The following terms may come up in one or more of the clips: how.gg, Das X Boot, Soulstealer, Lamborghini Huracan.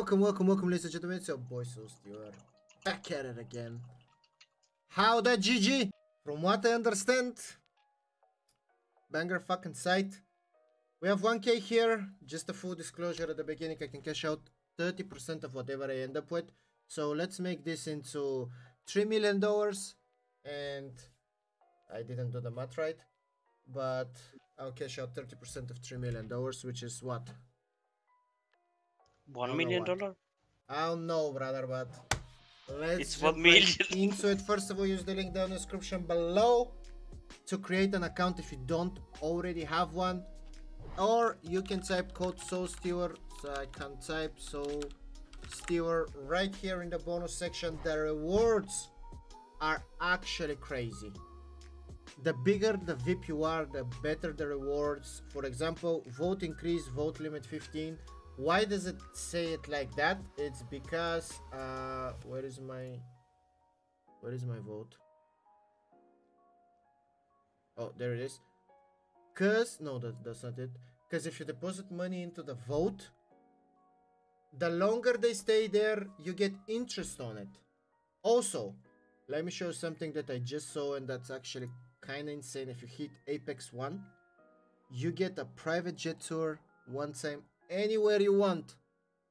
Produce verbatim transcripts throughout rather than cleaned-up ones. Welcome, welcome, welcome, ladies and gentlemen. It's your boy Soulstealer, back at it again. how dot g g. From what I understand, banger fucking site. We have one K here. Just a full disclosure at the beginning, I can cash out thirty percent of whatever I end up with. So let's make this into three million dollars. And I didn't do the math right, but I'll cash out thirty percent of three million dollars, which is what? one million dollars? I don't know, brother, but let's it's one million. So first of all, use the link down in the description below to create an account if you don't already have one. Or you can type code Soulstealer. So I can type Soulstealer right here in the bonus section. The rewards are actually crazy. The bigger the V I P you are, the better the rewards. For example, vote increase, vote limit fifteen. Why does it say it like that? It's because uh where is my where is my vote? Oh, there it is. Cause no, that, that's not it. Cause if you deposit money into the vote, the longer they stay there, you get interest on it. Also, let me show you something that I just saw, and that's actually kinda insane. If you hit Apex one, you get a private jet tour one time. Anywhere you want.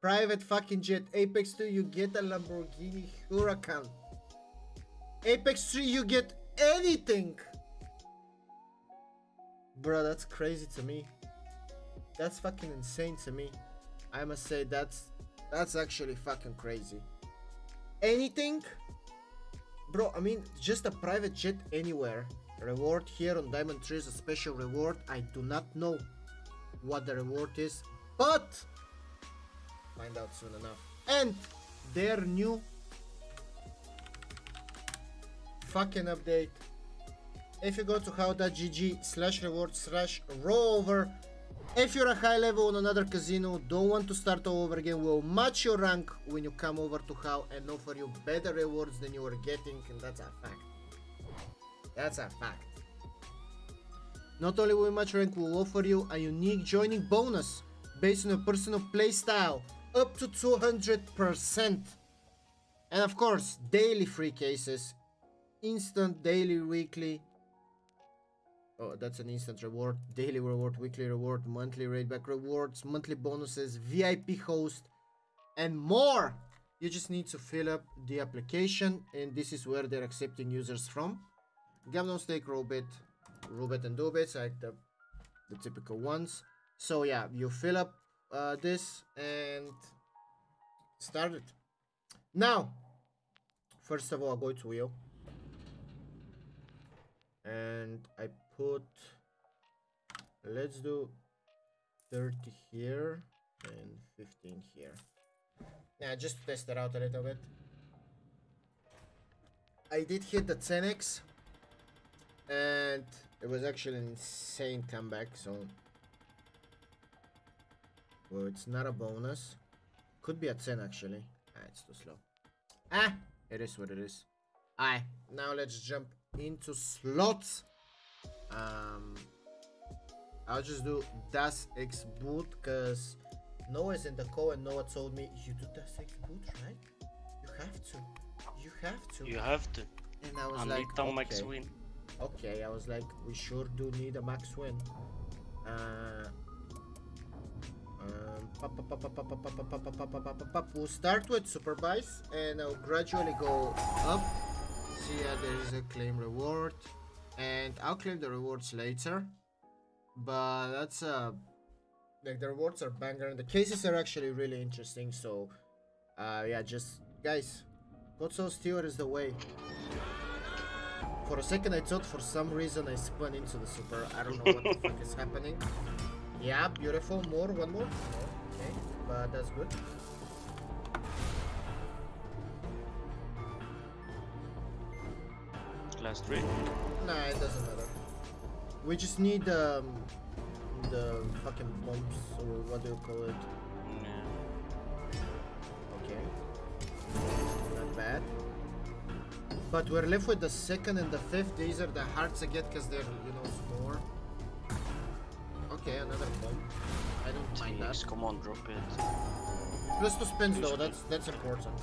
Private fucking jet. Apex two, you get a Lamborghini Huracan. Apex three, you get anything. Bro, that's crazy to me. That's fucking insane to me. I must say, that's that's actually fucking crazy. Anything? Bro, I mean, just a private jet anywhere. Reward here on Diamond three is a special reward. I do not know what the reward is, but find out soon enough. And their new fucking update. If you go to how.gg slash reward slash roll over, if you're a high level on another casino, don't want to start all over again, we'll match your rank when you come over to how and offer you better rewards than you were getting, and that's a fact. That's a fact. Not only will we match rank, we'll offer you a unique joining bonus based on your personal playstyle, up to two hundred percent. And of course, daily free cases, instant, daily, weekly. Oh, that's an instant reward, daily reward, weekly reward, monthly rateback rewards, monthly bonuses, V I P host, and more. You just need to fill up the application, and this is where they're accepting users from. Gamble on stake, Robit, Robit and Dobit, like the, the typical ones. So yeah, you fill up uh, this and start it. Now, first of all, I'll go to wheel. And I put, let's do thirty here and fifteen here. Now, just to test it out a little bit. I did hit the ten X and it was actually an insane comeback, so. Well, it's not a bonus. Could be a ten actually. Ah, it's too slow. Ah, it is what it is. Alright, now let's jump into slots. Um, I'll just do Das X Boot because Noah's in the call and Noah told me you do Das X Boot, right? You have to. You have to. You have to. And I was I like, need okay. Max win. Okay, I was like, we sure do need a max win. Uh. We'll start with supervise and I'll gradually go up. See, yeah, there is a claim reward and I'll claim the rewards later, but that's uh like the rewards are banger and the cases are actually really interesting. So uh yeah, just guys, God Soulstealer is the way. For a second I thought for some reason I spun into the super. I don't know what the fuck is happening. Yeah, beautiful. More, one more. Okay, but that's good. Last three. Nah, it doesn't matter. We just need um, the fucking bombs, or what do you call it? Yeah. Okay. Not bad. But we're left with the second and the fifth. These are the hearts I get because they're, you know, another bomb. I I don't mind that. Come on, drop it. Plus two spins though, that's that's important.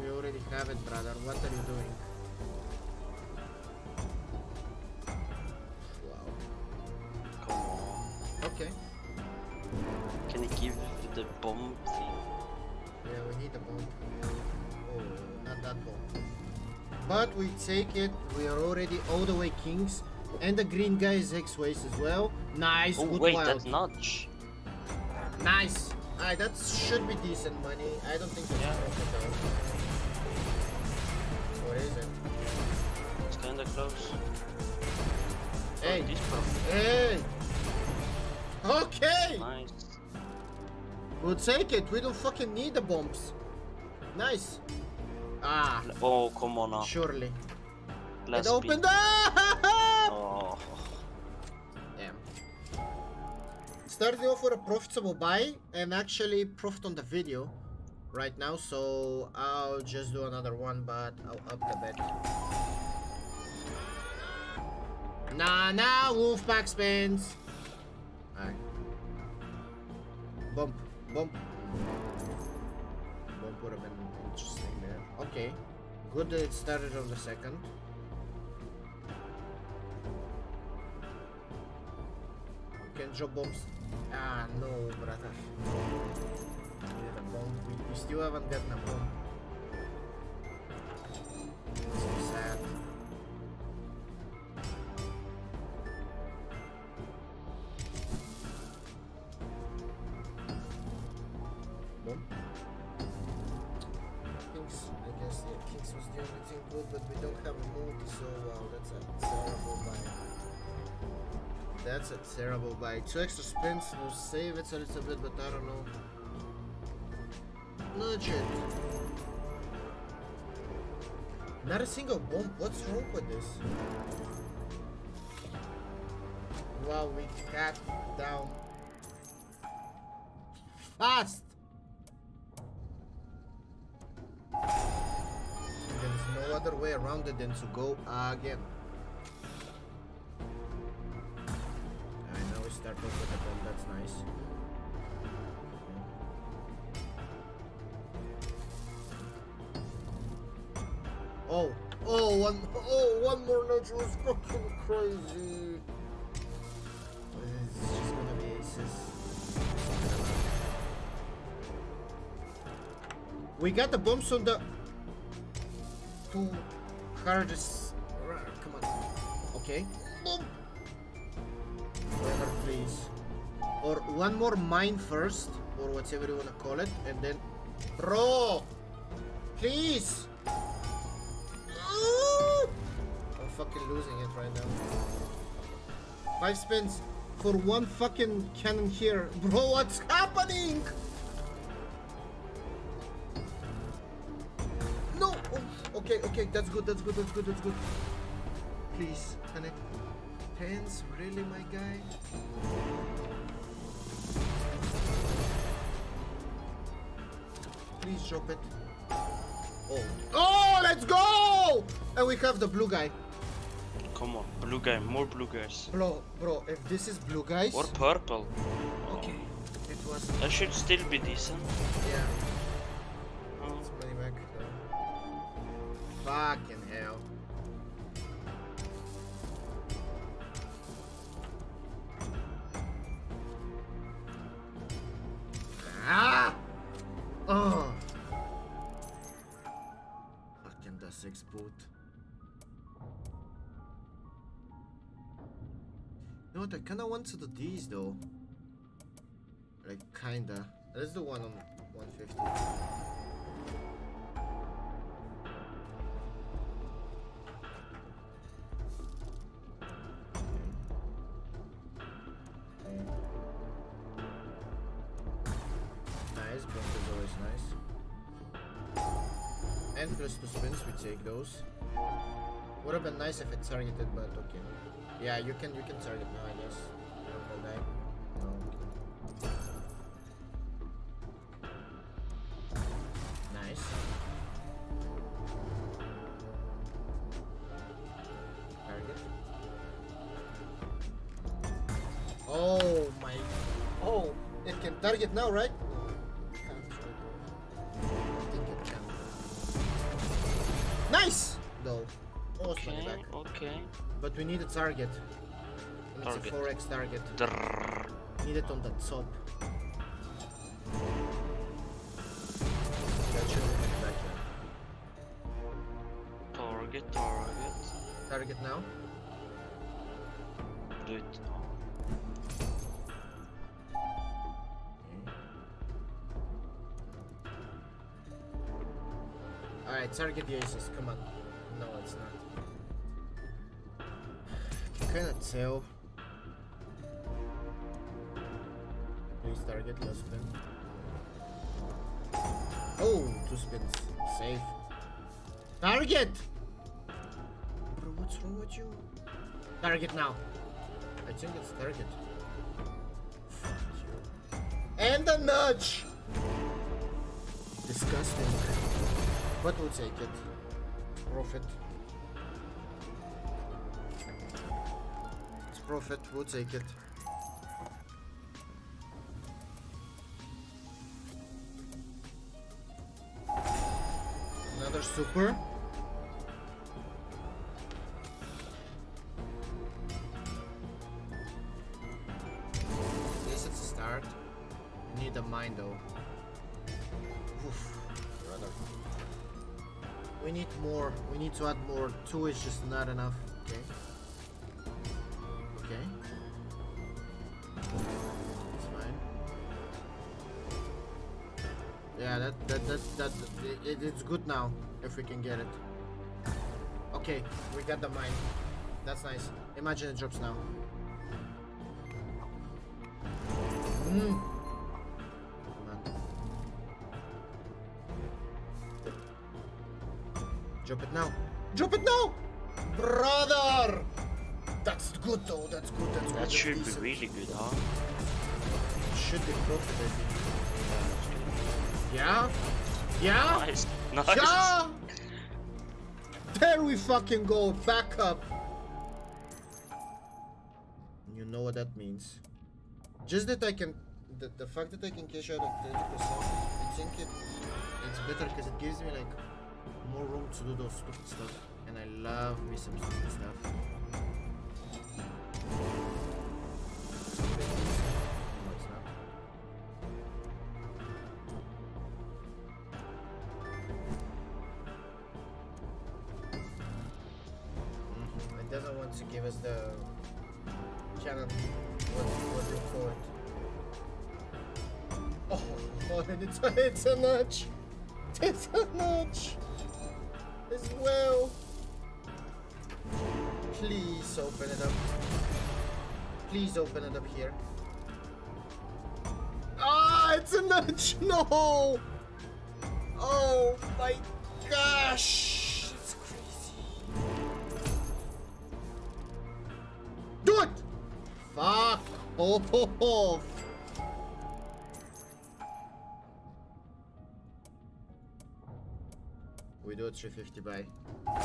We already have it, brother. What are you doing? Wow. Come on. Okay. Can you give the bomb thing? Yeah, we need a bomb. Oh, not that bomb. But we take it. We are already all the way kings. And the green guy is X-Ways as well. Nice. Oh, good wait, wild. That's notch. Nice. Alright, that should be decent money. I don't think that's yeah. Profitable. What is it? It's kinda close. Hey. Oh, hey. Okay. Nice. We'll take it. We don't fucking need the bombs. Nice. Ah. Oh, come on now. Surely. Let's it opened up. Oh. Damn. Started off with a profitable buy and actually profit on the video right now, so I'll just do another one, but I'll up the bet. Nah, nah, wolf pack spins. Alright. Bump, bump. Bump would have been interesting there. Okay. Good that it started on the second. Can drop bombs. Ah, no, brother. We need a bomb. We, we still haven't gotten a bomb. So sad. Bomb? Kings, I guess, yeah, Kings was the only thing good, but we don't have a multi, so wow, that's a terrible buy. That's a terrible buy. Two extra spins will save it a little bit, but I don't know. Nudge it. Not a single bomb. What's wrong with this? Wow, we got down fast. There's no other way around it than to go again. Start off with a bomb, that's nice. Oh, oh, one, oh, one more nudge was fucking crazy. It's just gonna be aces. We got the bombs on the two hardest. Come on. Okay. Boom. Whatever, please. Or one more mine first, or whatever you wanna call it, and then bro, please. Ooh! I'm fucking losing it right now. Five spins for one fucking cannon here, bro. What's happening? No. Oh, okay, okay, that's good, that's good, that's good, that's good. Please connect. Tens, really, my guy? Please drop it. Oh. Oh, let's go! And we have the blue guy. Come on, blue guy, more blue guys. Bro, bro, if this is blue guys. Or purple. Okay, it was. That should still be decent. Yeah. Oh. Let's play back though. Fucking hell. Ah! Oh! Fucking Das X Boot. You know what? I kinda want to do these though. Like, kinda. Let's do one on one fifty. Two spins, we take those. Would have been nice if it targeted, but okay. Yeah, you can you can target now, I guess. No, okay. Nice. Target. It can target now, right? Nice! Though. Almost okay, back. Okay. But we need a target. And target. It's a four X target. Drrr. Need it on the top. Gotcha. Target, target. Target now. Do it now. Alright, target the aces, come on. No, it's not. I cannot tell. Please target last spin. Oh, two spins. Safe. Target! Bro, what's wrong with you? Target now. I think it's target. Fuck you. And a nudge! Disgusting. But we'll take it. Profit. It's profit, we'll take it. Another super. This is a start. We need a mine though. Oof. Rather. We need more. We need to add more. Two is just not enough. Okay. Okay. That's fine. Yeah, that that that that it, it's good now if we can get it. Okay, we got the mine. That's nice. Imagine it drops now. Mm. Drop it now. Drop it now! Brother! That's good though, that's good, that's good. That should be really good, huh? It should be profitable. Yeah? Yeah? Nice. Nice. Yeah! There we fucking go, back up! You know what that means. Just that I can... The, the fact that I can cash out at thirty percent, I think it, it's better because it gives me like... more room to do those stupid stuff, and I love me some stupid stuff. No, it's not. Mm-hmm. It doesn't want to give us the challenge. What, what do you call it? Oh, oh it's, it's a nudge! It's a nudge! As well. Please open it up. Please open it up here. Ah, it's a nudge. No. Oh my gosh. It's crazy. Do it. Fuck off. We do a three fifty buy. Nice.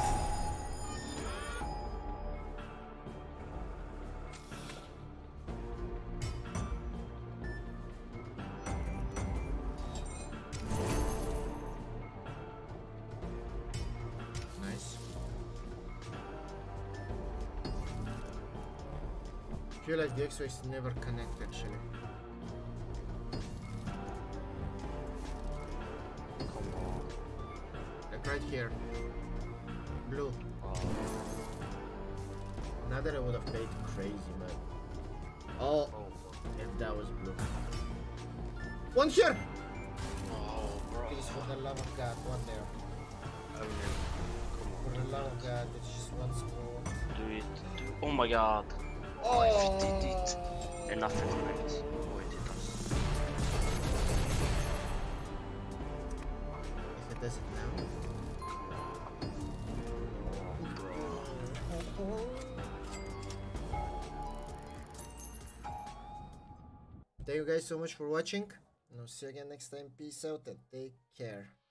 I feel like the X-rays never connect actually. Right here. Blue. Oh. Now that I would have paid crazy, man. Oh, if that was blue. One here! Oh, bro. Please, for the love of God, one there. Oh, yeah. For the love of God, it's just one score. Do it. Do it. Oh my God. Oh, I did it. And nothing connects. Oh, it does. If it doesn't now. Thank you guys so much for watching, and I'll see you again next time. Peace out and take care.